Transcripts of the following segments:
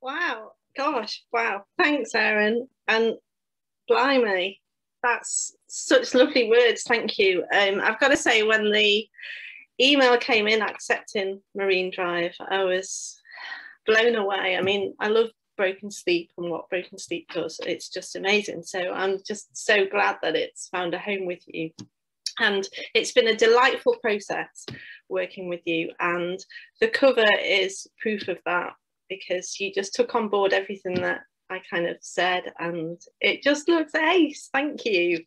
Wow, gosh, wow. Thanks, Erin. And blimey, that's such lovely words. Thank you. I've got to say, when the email came in accepting Marine Drive, I was blown away. I mean, I love Broken Sleep and what Broken Sleep does. It's just amazing. So I'm just so glad that it's found a home with you. And it's been a delightful process working with you. And the cover is proof of that, because you just took on board everything that I kind of said, and it just looks ace. Thank you.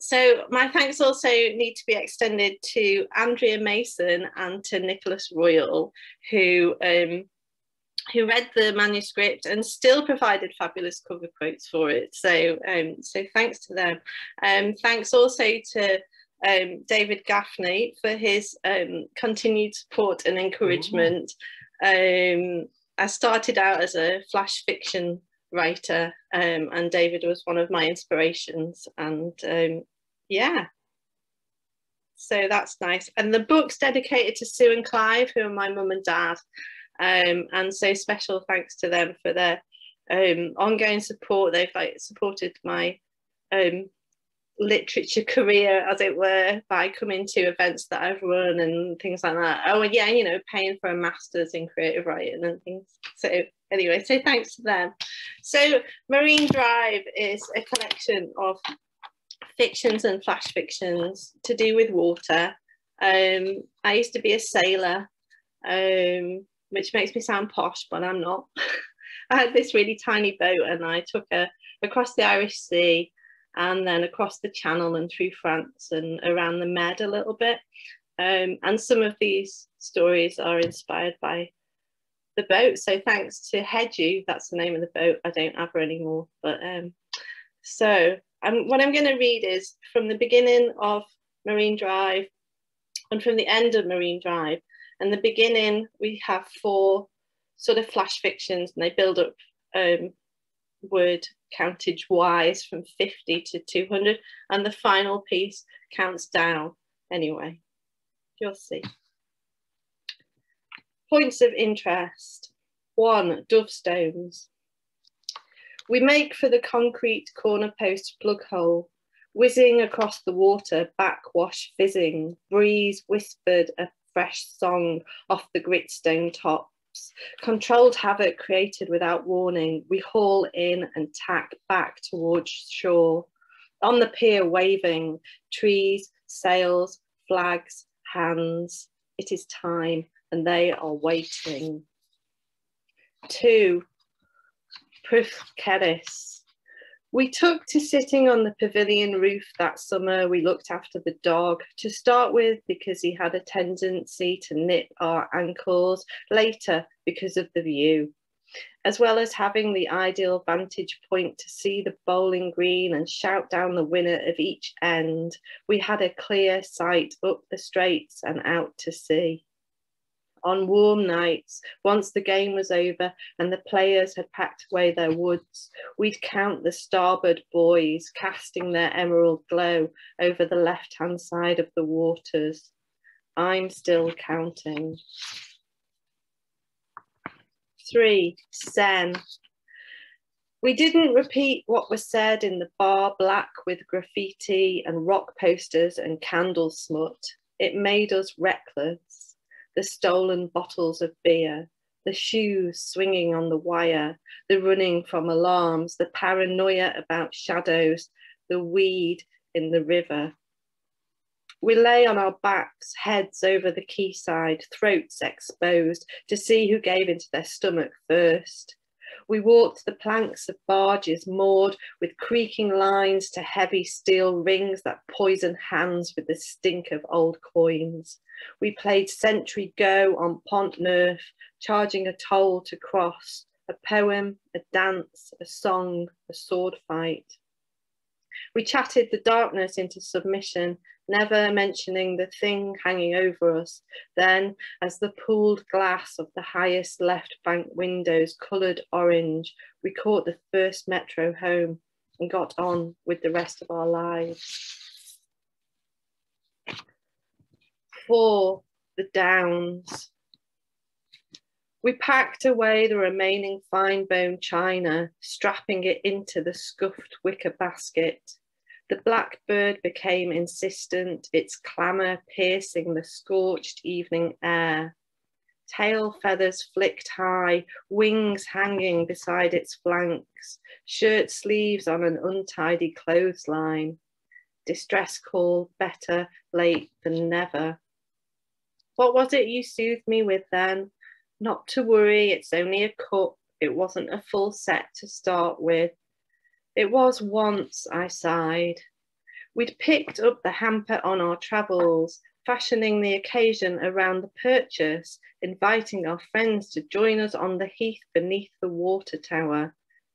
So my thanks also need to be extended to Andrea Mason and to Nicholas Royle, who read the manuscript and still provided fabulous cover quotes for it. So, so thanks to them. Thanks also to David Gaffney for his continued support and encouragement. I started out as a flash fiction writer, and David was one of my inspirations, and yeah, so that's nice. And the book's dedicated to Sue and Clive, who are my mum and dad, and so special thanks to them for their ongoing support. They've supported my literature career, as it were, by coming to events that I've run and things like that. Oh yeah, you know, paying for a master's in creative writing and things. So anyway, so thanks to them. So Marine Drive is a collection of fictions and flash fictions to do with water. I used to be a sailor, which makes me sound posh, but I'm not. I had this really tiny boat, and I took her across the Irish Sea, and then across the Channel and through France and around the Med a little bit. And some of these stories are inspired by the boat. So thanks to Hedgie, that's the name of the boat. I don't have her anymore. But what I'm going to read is from the beginning of Marine Drive and from the end of Marine Drive. And the beginning, we have 4 sort of flash fictions, and they build up word countage wise from 50 to 200, and the final piece counts down. Anyway, you'll see. Points of interest. 1. Dovestones. We make for the concrete corner post plug hole, whizzing across the water, backwash fizzing, breeze whispered a fresh song off the gritstone top. Controlled havoc created without warning, we haul in and tack back towards shore. On the pier waving, trees, sails, flags, hands. It is time, and they are waiting. 2. Keris. We took to sitting on the pavilion roof that summer. We looked after the dog, to start with because he had a tendency to nip our ankles, later because of the view, as well as having the ideal vantage point to see the bowling green and shout down the winner of each end. We had a clear sight up the straits and out to sea. On warm nights, once the game was over and the players had packed away their woods, we'd count the starboard buoys casting their emerald glow over the left-hand side of the waters. I'm still counting. 3. Sen. We didn't repeat what was said in the bar, black with graffiti and rock posters and candle smut. It made us reckless. The stolen bottles of beer, the shoes swinging on the wire, the running from alarms, the paranoia about shadows, the weed in the river. We lay on our backs, heads over the quayside, throats exposed, to see who gave into their stomach first. We walked the planks of barges moored with creaking lines to heavy steel rings that poison hands with the stink of old coins. We played Century Go on Pont Neuf, charging a toll to cross, a poem, a dance, a song, a sword fight. We chatted the darkness into submission, never mentioning the thing hanging over us. Then, as the pooled glass of the highest left bank windows coloured orange, we caught the first metro home and got on with the rest of our lives. 4. The Downs. We packed away the remaining fine-bone china, strapping it into the scuffed wicker basket. The blackbird became insistent, its clamour piercing the scorched evening air. Tail feathers flicked high, wings hanging beside its flanks, shirt sleeves on an untidy clothesline. Distress call, better late than never. What was it you soothed me with then? Not to worry, it's only a cup. It wasn't a full set to start with. It was once, I sighed. We'd picked up the hamper on our travels, fashioning the occasion around the purchase, inviting our friends to join us on the heath beneath the water tower,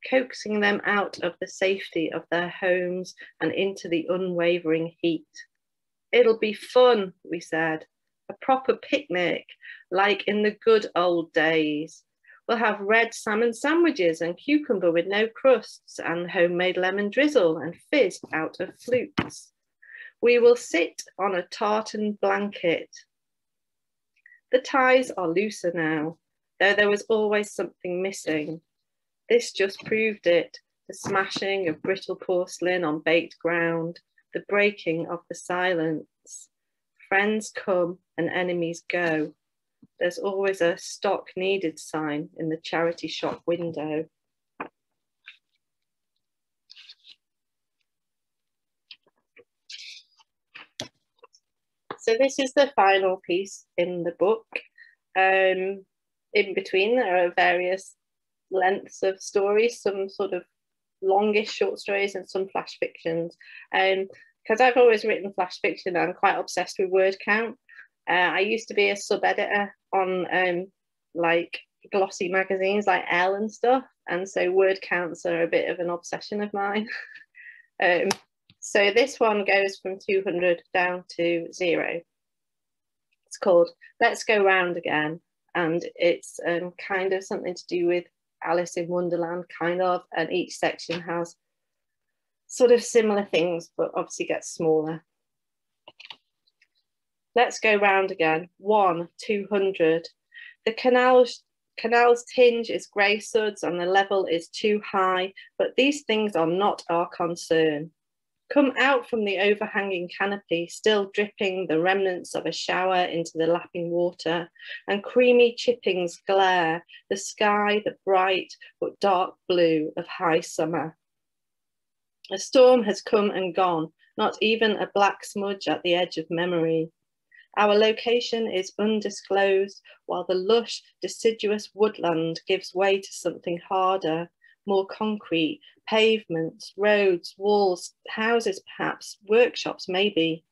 coaxing them out of the safety of their homes and into the unwavering heat. It'll be fun, we said. A proper picnic, like in the good old days. We'll have red salmon sandwiches and cucumber with no crusts and homemade lemon drizzle and fizz out of flutes. We will sit on a tartan blanket. The ties are looser now, though there was always something missing. This just proved it, the smashing of brittle porcelain on baked ground, the breaking of the silence. Friends come and enemies go. There's always a stock needed sign in the charity shop window. So this is the final piece in the book. In between there are various lengths of stories, some sort of longish short stories and some flash fictions. Because I've always written flash fiction, I'm quite obsessed with word count. I used to be a sub-editor on like glossy magazines like Elle and stuff, and so word counts are a bit of an obsession of mine. So this one goes from 200 down to 0. It's called Let's Go Round Again, and it's kind of something to do with Alice in Wonderland, kind of, and each section has sort of similar things, but obviously gets smaller. Let's go round again. 1, 200. The canal's tinge is grey suds and the level is too high, but these things are not our concern. Come out from the overhanging canopy, still dripping the remnants of a shower into the lapping water, and creamy chippings glare, the sky, the bright but dark blue of high summer. A storm has come and gone, not even a black smudge at the edge of memory. Our location is undisclosed, while the lush, deciduous woodland gives way to something harder, more concrete, pavements, roads, walls, houses perhaps, workshops maybe.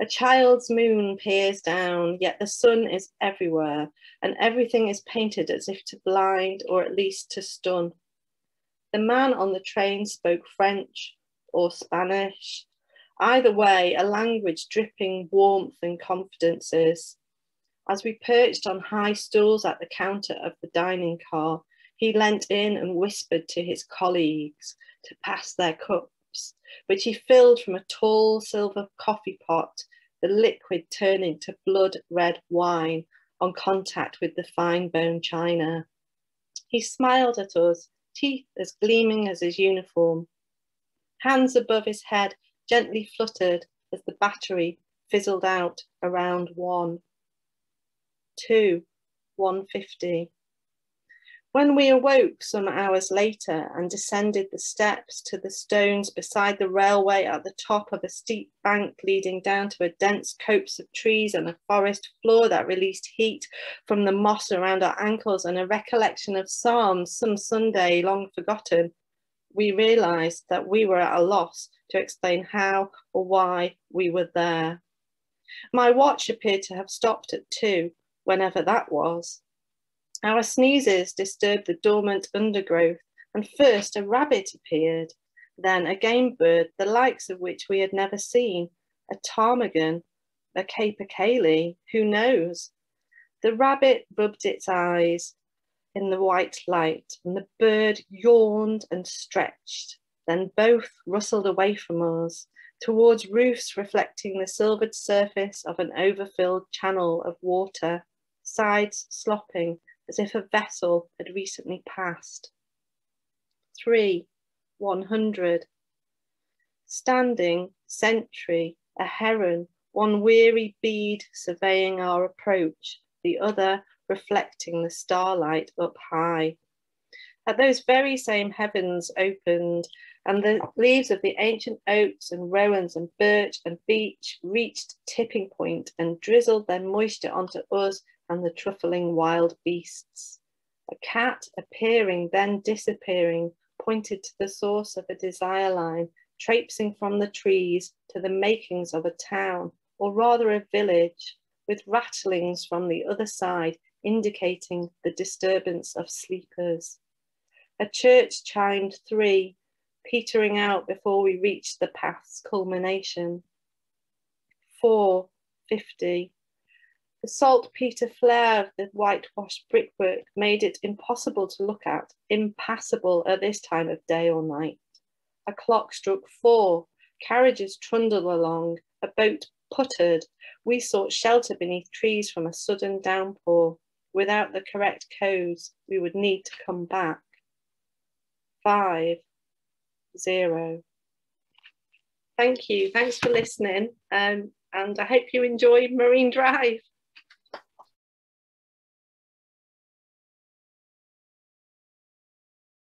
A child's moon peers down, yet the sun is everywhere, and everything is painted as if to blind or at least to stun. The man on the train spoke French or Spanish. Either way, a language dripping warmth and confidences. As we perched on high stools at the counter of the dining car, he leant in and whispered to his colleagues to pass their cups, which he filled from a tall silver coffee pot, the liquid turning to blood-red wine on contact with the fine-bone china. He smiled at us, teeth as gleaming as his uniform. Hands above his head gently fluttered as the battery fizzled out around 1, 2, 150. When we awoke some hours later and descended the steps to the stones beside the railway at the top of a steep bank leading down to a dense copse of trees and a forest floor that released heat from the moss around our ankles and a recollection of psalms some Sunday long forgotten, we realised that we were at a loss to explain how or why we were there. My watch appeared to have stopped at 2, whenever that was. Our sneezes disturbed the dormant undergrowth, and first a rabbit appeared, then a game bird, the likes of which we had never seen, a ptarmigan, a capercaillie, who knows? The rabbit rubbed its eyes in the white light, and the bird yawned and stretched. Then both rustled away from us, towards roofs reflecting the silvered surface of an overfilled channel of water, sides slopping as if a vessel had recently passed. 3. 100. Standing, sentry, a heron, one weary bead surveying our approach, the other reflecting the starlight up high. At those very same heavens opened, and the leaves of the ancient oaks and rowans and birch and beech reached tipping point and drizzled their moisture onto us and the truffling wild beasts. A cat appearing, then disappearing, pointed to the source of a desire line, traipsing from the trees to the makings of a town, or rather a village, with rattlings from the other side indicating the disturbance of sleepers. A church chimed 3, petering out before we reached the path's culmination. 4. 50. The saltpeter flare of the whitewashed brickwork made it impossible to look at, impassable at this time of day or night. A clock struck 4, carriages trundled along, a boat puttered. We sought shelter beneath trees from a sudden downpour. Without the correct codes, we would need to come back. 5. 0. Thank you. Thanks for listening. And I hope you enjoy Marine Drive.